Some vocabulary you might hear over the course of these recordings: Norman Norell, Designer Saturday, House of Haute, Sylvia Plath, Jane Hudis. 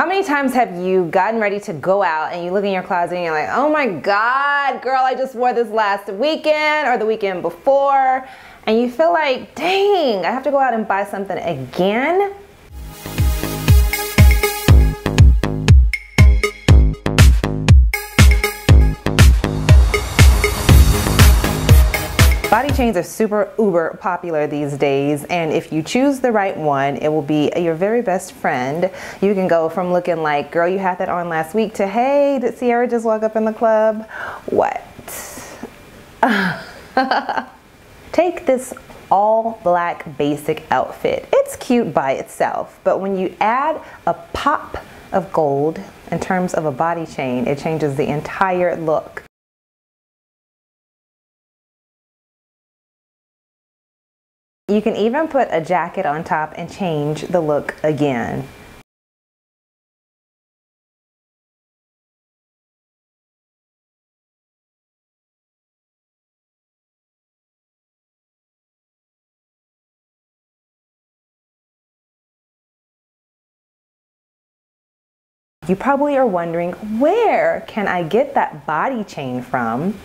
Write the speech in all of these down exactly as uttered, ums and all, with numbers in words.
How many times have you gotten ready to go out and you look in your closet and you're like, oh my God, girl, I just wore this last weekend or the weekend before, and you feel like, dang, I have to go out and buy something again? Body chains are super uber popular these days, and if you choose the right one, it will be your very best friend. You can go from looking like, girl, you had that on last week, to, hey, did Sierra just walk up in the club? What? Take this all black basic outfit. It's cute by itself, but when you add a pop of gold in terms of a body chain, it changes the entire look. You can even put a jacket on top and change the look again. You probably are wondering, where can I get that body chain from?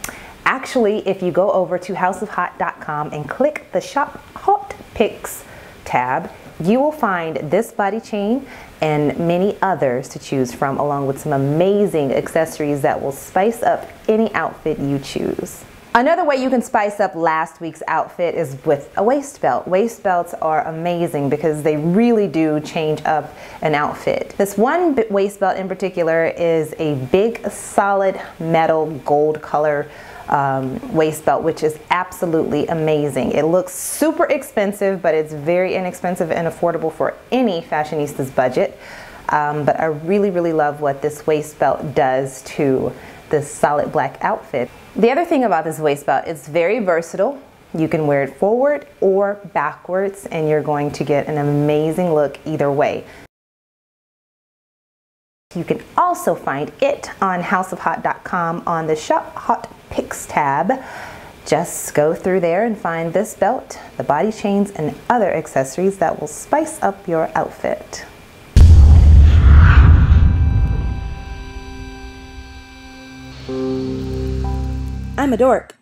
Actually, if you go over to house of haute dot com and click the Shop Haute Picks tab, you will find this body chain and many others to choose from, along with some amazing accessories that will spice up any outfit you choose. Another way you can spice up last week's outfit is with a waist belt. Waist belts are amazing because they really do change up an outfit. This one waist belt in particular is a big, solid metal gold color um, waist belt, which is absolutely amazing. It looks super expensive, but it's very inexpensive and affordable for any fashionista's budget. Um, but I really, really love what this waist belt does to this solid black outfit. The other thing about this waist belt, it's very versatile. You can wear it forward or backwards, and you're going to get an amazing look either way. You can also find it on house of haute dot com on the Shop Haute Picks tab. Just go through there and find this belt, the body chains, and other accessories that will spice up your outfit. I'm a dork.